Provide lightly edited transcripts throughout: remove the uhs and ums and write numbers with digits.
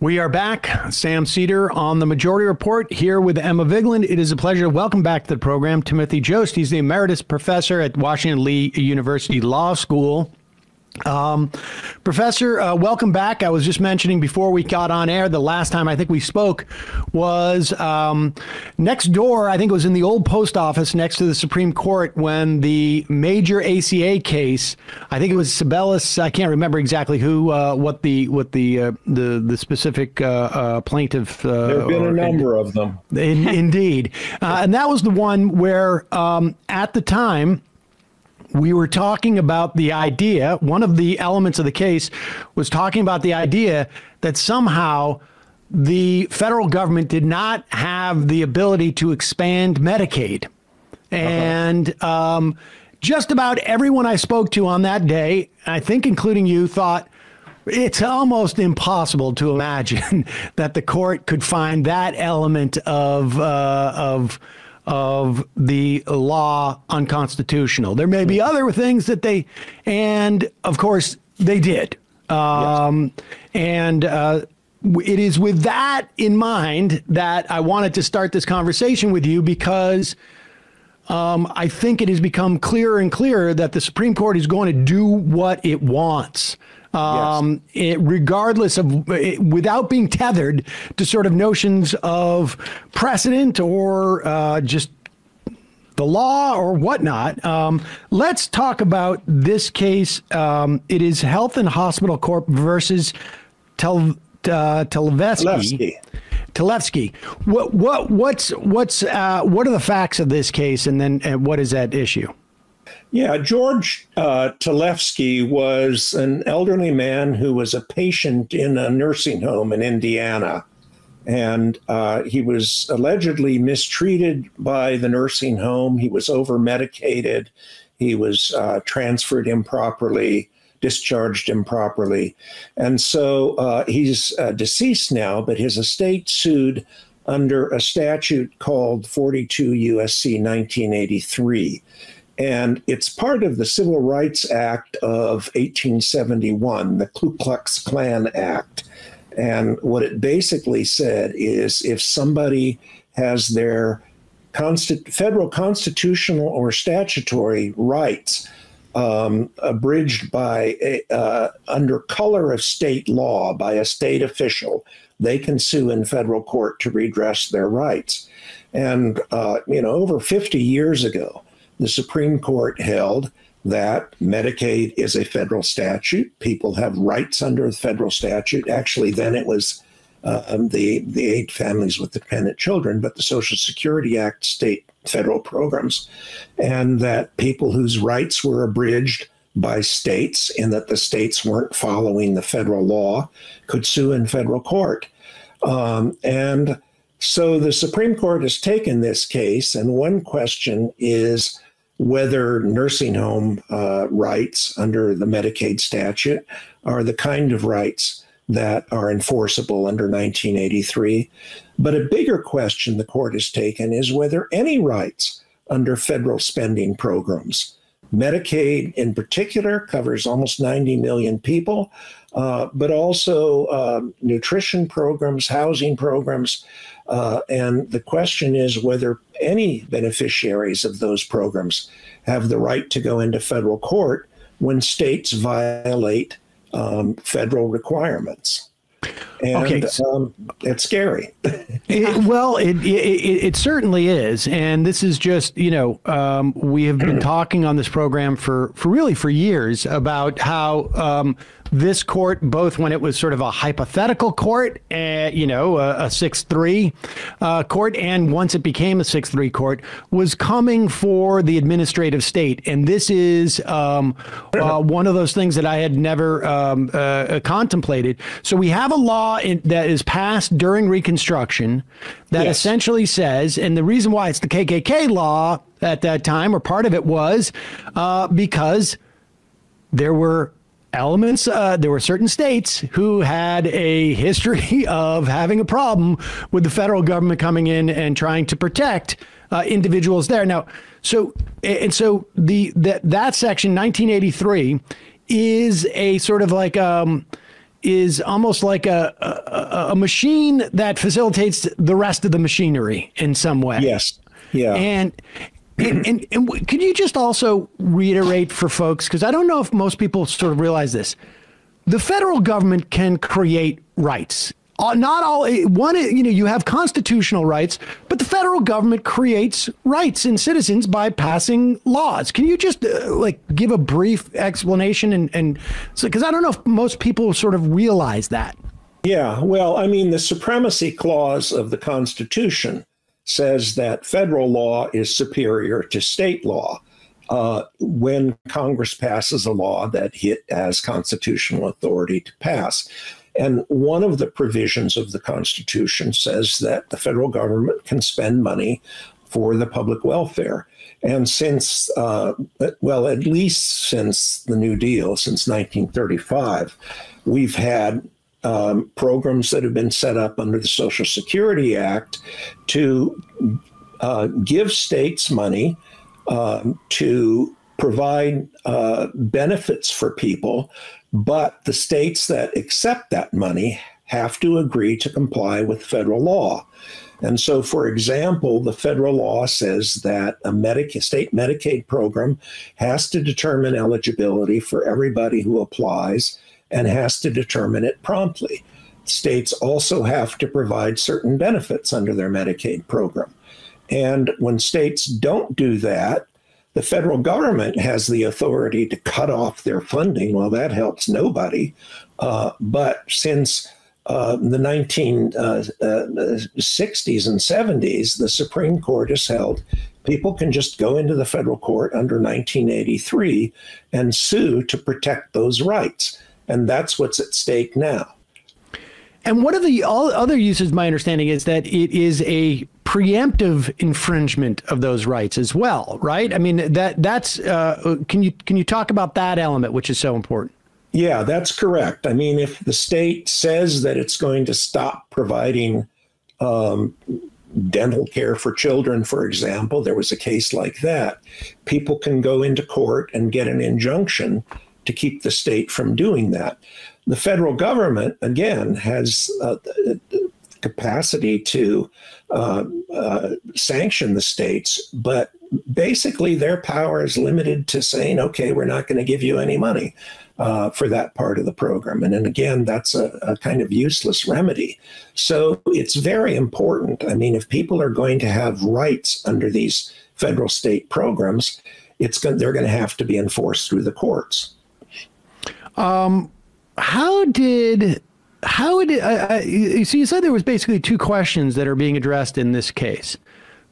We are back. Sam Seder on The Majority Report here with Emma Vigeland. It is a pleasure to welcome back to the program Timothy Jost. He's the emeritus professor at Washington Lee University Law School. Professor, welcome back. I was just mentioning before we got on air, the last time I think we spoke was next door. I think it was in the old post office next to the Supreme Court when the major ACA case, I think it was Sebelius. I can't remember exactly who, what the specific plaintiff. There have been a number of them. Indeed. And that was the one where at the time, we were talking about the idea, one of the elements of the case was talking about the idea that somehow the federal government did not have the ability to expand Medicaid. And just about everyone I spoke to on that day, I think including you, thought it's almost impossible to imagine that the court could find that element of the law unconstitutional. There may be other things that they, and of course they did. Yes. And it is with that in mind that I wanted to start this conversation with you because I think it has become clearer and clearer that the Supreme Court is going to do what it wants. Yes. Regardless of, without being tethered to sort of notions of precedent or just the law or whatnot. Let's talk about this case. It is Health and Hospital Corp versus Talevski. What are the facts of this case, and then what is at issue? Yeah, George Talevski was an elderly man who was a patient in a nursing home in Indiana, and he was allegedly mistreated by the nursing home. He was over-medicated. He was transferred improperly, discharged improperly, and so he's deceased now, but his estate sued under a statute called 42 U.S.C. 1983. And it's part of the Civil Rights Act of 1871, the Ku Klux Klan Act. And what it basically said is if somebody has their federal constitutional or statutory rights abridged by under color of state law by a state official, they can sue in federal court to redress their rights. And, you know, over 50 years ago, the Supreme Court held that Medicaid is a federal statute. People have rights under the federal statute. Actually, then it was the Aid Families with Dependent Children, but the Social Security Act, state federal programs, and that people whose rights were abridged by states and that the states weren't following the federal law could sue in federal court. And so the Supreme Court has taken this case, and one question is whether nursing home rights under the Medicaid statute are the kind of rights that are enforceable under 1983. But a bigger question the court has taken is whether any rights under federal spending programs, Medicaid in particular covers almost 90 million people, but also nutrition programs, housing programs, and the question is whether any beneficiaries of those programs have the right to go into federal court when states violate federal requirements. And okay, it's scary. Well, it certainly is. And this is just, you know, we have been talking on this program for really years about how this court, both when it was sort of a hypothetical court, you know, a 6-3 court, and once it became a 6-3 court, was coming for the administrative state. And this is one of those things that I had never contemplated. So we have a law that is passed during Reconstruction that yes, essentially says, and the reason why it's the KKK law at that time, or part of it was because there were elements, there were certain states who had a history of having a problem with the federal government coming in and trying to protect individuals there. Now, so, and so that section 1983 is a sort of like is almost like a machine that facilitates the rest of the machinery in some way. Yes. Yeah. And could you just also reiterate for folks, because I don't know if most people sort of realize this, the federal government can create rights. Not all one, you know, you have constitutional rights, but the federal government creates rights in citizens by passing laws. Can you just like give a brief explanation? And so, 'cause I don't know if most people sort of realize that. Yeah, well, I mean, the Supremacy Clause of the Constitution says that federal law is superior to state law when Congress passes a law that it has constitutional authority to pass. And one of the provisions of the Constitution says that the federal government can spend money for the public welfare. And since, well, at least since the New Deal, since 1935, we've had programs that have been set up under the Social Security Act to give states money to provide benefits for people, but the states that accept that money have to agree to comply with federal law. And so, for example, the federal law says that a state Medicaid program has to determine eligibility for everybody who applies and has to determine it promptly. States also have to provide certain benefits under their Medicaid program. And when states don't do that, the federal government has the authority to cut off their funding. Well, that helps nobody. But since the 1960s and 70s, the Supreme Court has held people can just go into the federal court under 1983 and sue to protect those rights. And that's what's at stake now. And one of the other uses, my understanding, is that it is a preemptive infringement of those rights as well, right? I mean, that's can you talk about that element, which is so important? Yeah, that's correct. I mean, if the state says that it's going to stop providing dental care for children, for example, there was a case like that, people can go into court and get an injunction to keep the state from doing that. The federal government, again, has capacity to sanction the states, but basically their power is limited to saying, okay, we're not going to give you any money for that part of the program. And again, that's a kind of useless remedy. So it's very important. I mean, if people are going to have rights under these federal state programs, they're going to have to be enforced through the courts. So you said there was basically two questions that are being addressed in this case.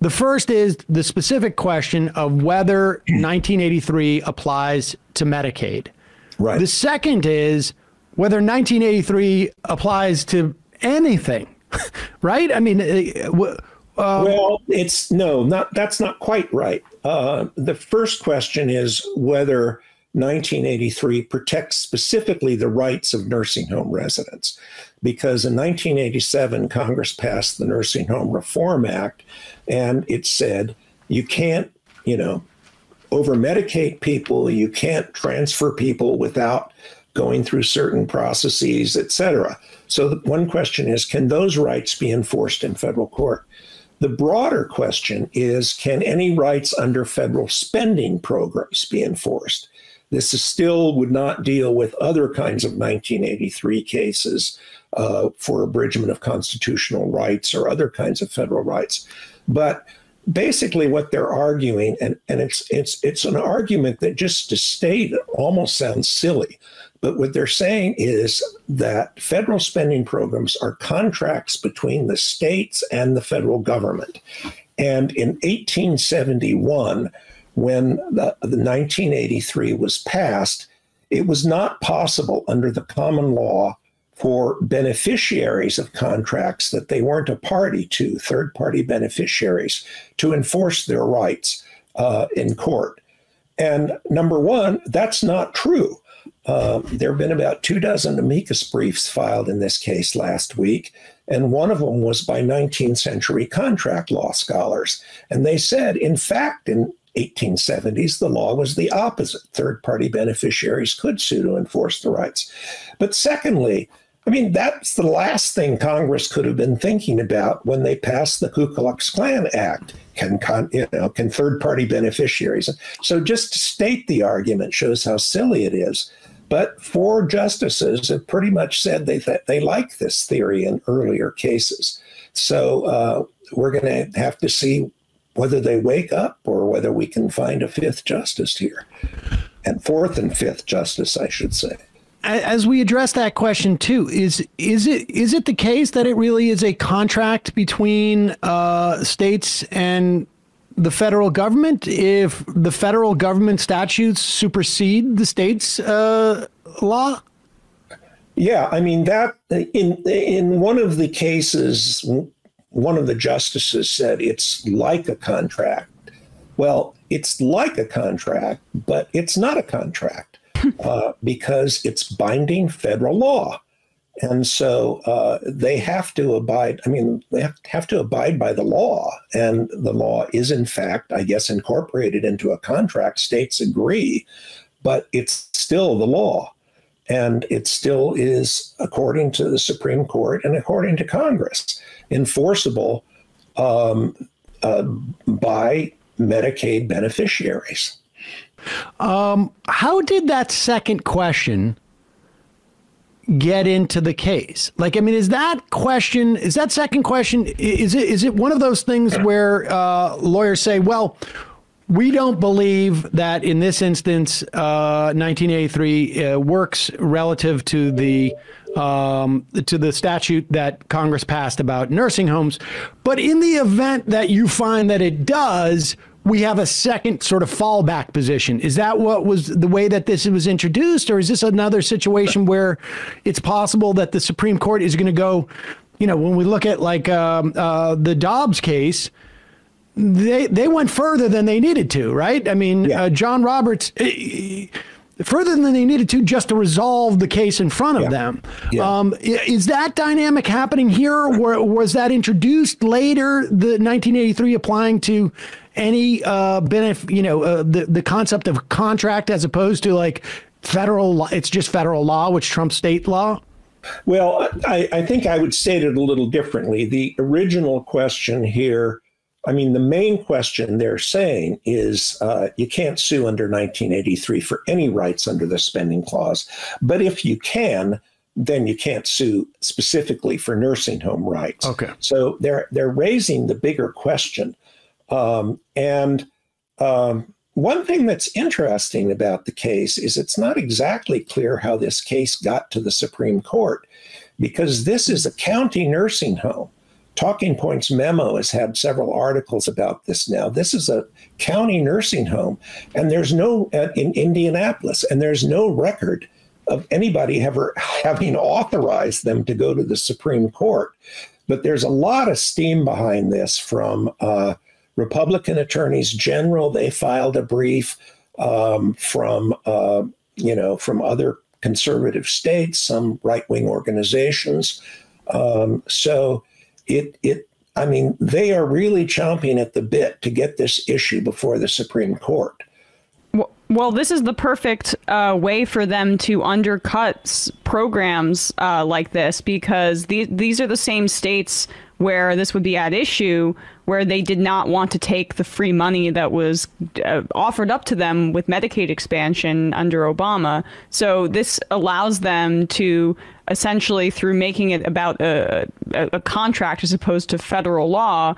The first is the specific question of whether 1983 applies to Medicaid. Right. The second is whether 1983 applies to anything, right? I mean, well, it's that's not quite right. The first question is whether 1983 protects specifically the rights of nursing home residents, because in 1987, Congress passed the Nursing Home Reform Act, and it said you can't, you know, over-medicate people, you can't transfer people without going through certain processes, etc. So the one question is, can those rights be enforced in federal court? The broader question is, can any rights under federal spending programs be enforced? This is still would not deal with other kinds of 1983 cases for abridgment of constitutional rights or other kinds of federal rights. But basically what they're arguing, and it's an argument that just to state it almost sounds silly, but what they're saying is that federal spending programs are contracts between the states and the federal government. And in 1871, when the 1983 was passed, it was not possible under the common law for beneficiaries of contracts that they weren't a party to, third-party beneficiaries, to enforce their rights in court. And number one, that's not true. There have been about 24 amicus briefs filed in this case last week, and one of them was by 19th century contract law scholars. And they said, in fact, in 1870s, the law was the opposite. Third-party beneficiaries could sue to enforce the rights. But secondly, I mean, that's the last thing Congress could have been thinking about when they passed the Ku Klux Klan Act. Can third-party beneficiaries? So just to state the argument shows how silly it is. But four justices have pretty much said they like this theory in earlier cases. So we're going to have to see whether they wake up or whether we can find a fifth justice here, and fourth and fifth justice, I should say. As we address that question too, is it the case that it really is a contract between states and the federal government if the federal government statutes supersede the state's law? Yeah, I mean, that in one of the cases, one of the justices said it's like a contract. Well, it's like a contract, but it's not a contract. Because it's binding federal law. And so they have to abide, I mean, they have to abide by the law. And the law is, in fact, I guess, incorporated into a contract. States agree, but it's still the law. And it still is, according to the Supreme Court and according to Congress, enforceable by Medicaid beneficiaries. How did that second question get into the case? Like, I mean, is that second question, is it one of those things where lawyers say, well, we don't believe that in this instance, 1983 works relative to the statute that Congress passed about nursing homes. But in the event that you find that it does, we have a second sort of fallback position. Is that what was the way that this was introduced? Or is this another situation where it's possible that the Supreme Court is going to go, you know, when we look at like the Dobbs case, they went further than they needed to, right? I mean, yeah. John Roberts, further than they needed to just to resolve the case in front of yeah. them. Yeah. Is that dynamic happening here? Or was that introduced later, the 1983 applying to any benefit, you know, the concept of contract as opposed to like federal law, it's just federal law, which trumps state law? Well, I think I would state it a little differently. The original question here, I mean, the main question they're saying is you can't sue under 1983 for any rights under the spending clause. But if you can, then you can't sue specifically for nursing home rights. Okay. So they're raising the bigger question. One thing that's interesting about the case is it's not exactly clear how this case got to the Supreme Court, because this is a county nursing home. Talking Points Memo has had several articles about this now. This is a county nursing home, and there's no, in Indianapolis, and there's no record of anybody ever having authorized them to go to the Supreme Court. But there's a lot of steam behind this from, Republican attorneys general. They filed a brief from other conservative states, some right-wing organizations. So they are really chomping at the bit to get this issue before the Supreme Court. Well, this is the perfect way for them to undercut programs like this, because these are the same states where this would be at issue, where they did not want to take the free money that was offered up to them with Medicaid expansion under Obama. So this allows them to essentially, through making it about a contract as opposed to federal law,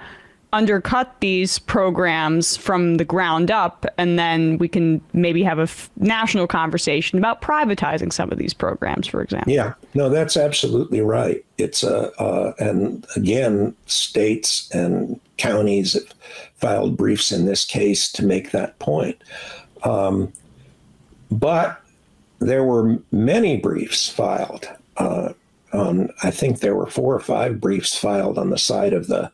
undercut these programs from the ground up, and then we can maybe have a national conversation about privatizing some of these programs, for example. Yeah, no, that's absolutely right. It's and again, states and counties have filed briefs in this case to make that point. But there were many briefs filed. I think there were 4 or 5 briefs filed on the side of the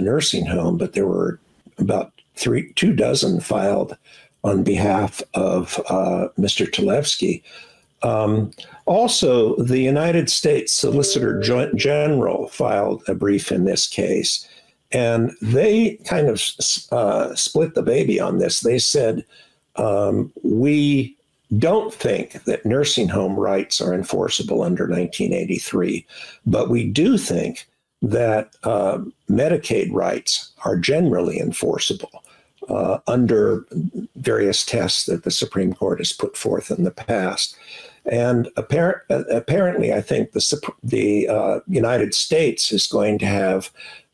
nursing home, but there were about 2 dozen filed on behalf of Mr. Talevski. Also, the United States Solicitor General filed a brief in this case, And they kind of split the baby on this. They said, we don't think that nursing home rights are enforceable under 1983, but we do think that Medicaid rights are generally enforceable under various tests that the Supreme Court has put forth in the past. And apparently, I think the United States is going to have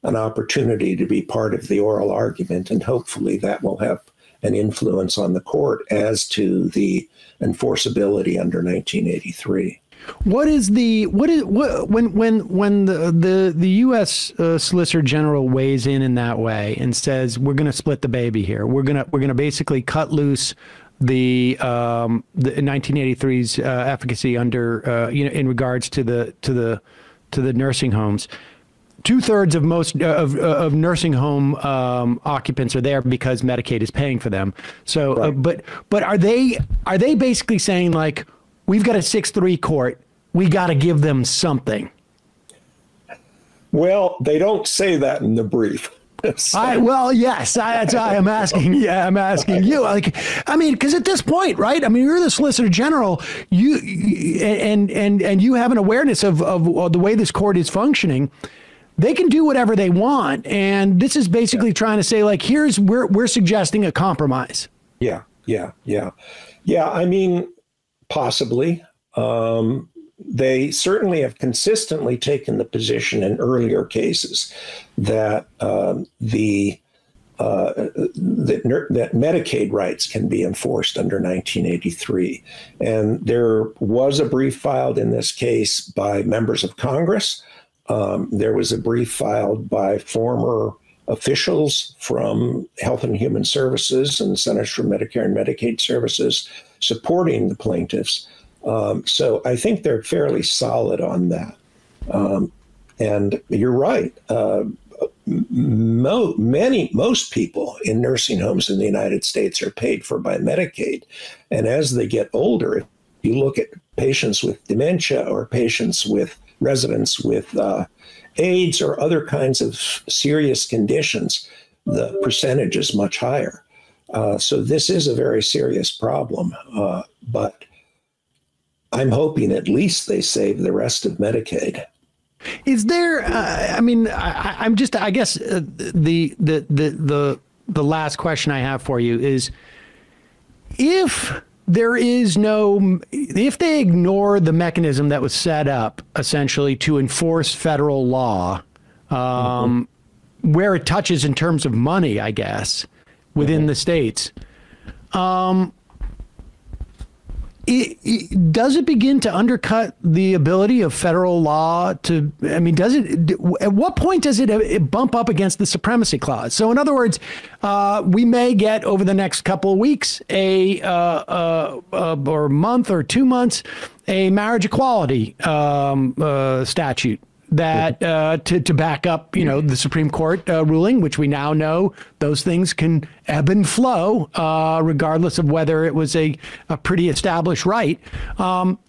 an opportunity to be part of the oral argument, and hopefully that will have an influence on the court as to the enforceability under 1983. When the U.S. Solicitor General weighs in that way and says we're going to split the baby here, we're going to basically cut loose the 1983's efficacy under in regards to the nursing homes. 2/3 of most of nursing home occupants are there because Medicaid is paying for them. So, right. but are they basically saying, like, we've got a 6-3 court, we got to give them something? Well, they don't say that in the brief. So. That's why I'm asking. Yeah, I'm asking you. Like, I mean, because at this point, right? I mean, you're the Solicitor General. You and you have an awareness of the way this court is functioning. They can do whatever they want, and this is basically trying to say, like, here's we're suggesting a compromise. Yeah. I mean, possibly. They certainly have consistently taken the position in earlier cases that that Medicaid rights can be enforced under 1983, and there was a brief filed in this case by members of Congress. There was a brief filed by former officials from Health and Human Services and Centers for Medicare and Medicaid Services supporting the plaintiffs. So I think they're fairly solid on that. And you're right. Most people in nursing homes in the United States are paid for by Medicaid. And as they get older, if you look at patients with dementia or patients with residents with AIDS or other kinds of serious conditions, the percentage is much higher. So this is a very serious problem, but I'm hoping at least they save the rest of Medicaid. Is there, I mean, I'm just, I guess the last question I have for you is, if there is no, if they ignore the mechanism that was set up essentially to enforce federal law, where it touches in terms of money, I guess, within the states, does it begin to undercut the ability of federal law to, I mean, does it, at what point does it bump up against the supremacy clause? So in other words, we may get over the next couple of weeks, or month or 2 months, a marriage equality statute that to back up, you know, the Supreme Court ruling, which we now know those things can ebb and flow, regardless of whether it was a pretty established right,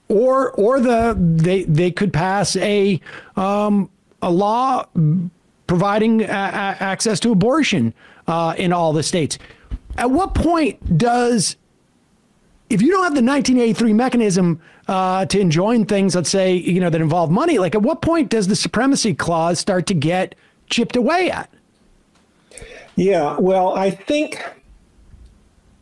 or they could pass a law providing access to abortion in all the states. At what point does, if you don't have the 1983 mechanism to enjoin things, let's say, you know, that involve money, like, at what point does the supremacy clause start to get chipped away at? Yeah, well, I think,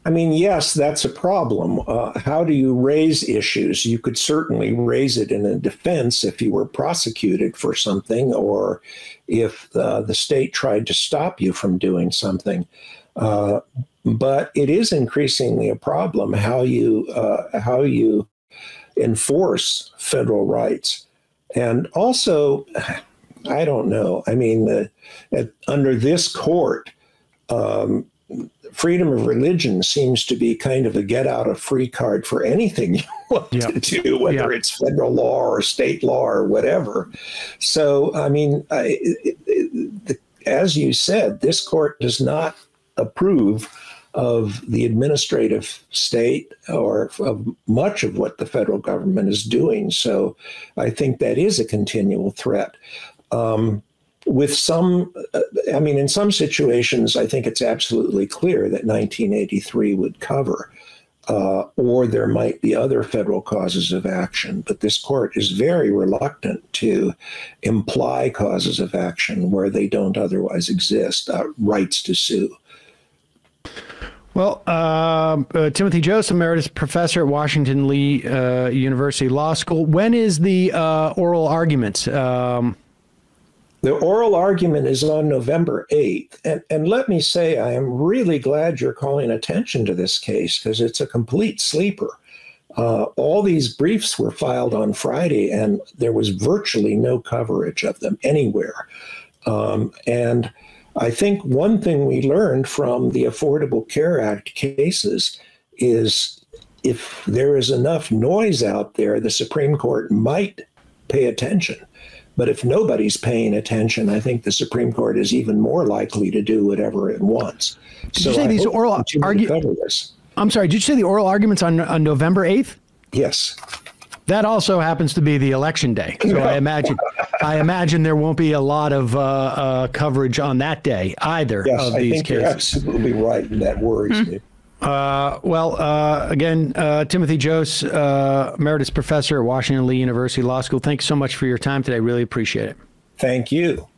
I mean, yes, that's a problem. How do you raise issues? You could certainly raise it in a defense if you were prosecuted for something, or if the state tried to stop you from doing something. But it is increasingly a problem how you enforce federal rights. And also, I don't know. I mean, under this court, freedom of religion seems to be kind of a get out of free card for anything you want to do, whether it's federal law or state law or whatever. So, I mean, as you said, this court does not approve of the administrative state or of much of what the federal government is doing. So I think that is a continual threat. with some, I mean, in some situations, I think it's absolutely clear that 1983 would cover, or there might be other federal causes of action. But this court is very reluctant to imply causes of action where they don't otherwise exist, rights to sue. Well, Timothy Jost, Emeritus Professor at Washington Lee University Law School. When is the oral argument? The oral argument is on November 8th. And let me say, I am really glad you're calling attention to this case because it's a complete sleeper. All these briefs were filed on Friday and there was virtually no coverage of them anywhere. And I think one thing we learned from the Affordable Care Act cases is if there is enough noise out there, the Supreme Court might pay attention. But if nobody's paying attention, I think the Supreme Court is even more likely to do whatever it wants. Did you say these oral arguments? I'm sorry, did you say the oral arguments on November 8th? Yes. That also happens to be the election day, so I imagine there won't be a lot of coverage on that day either. Yes, of these cases. You're absolutely right, and that worries me. Well, again, Timothy Jost, Emeritus Professor at Washington Lee University Law School, thanks so much for your time today. Really appreciate it. Thank you.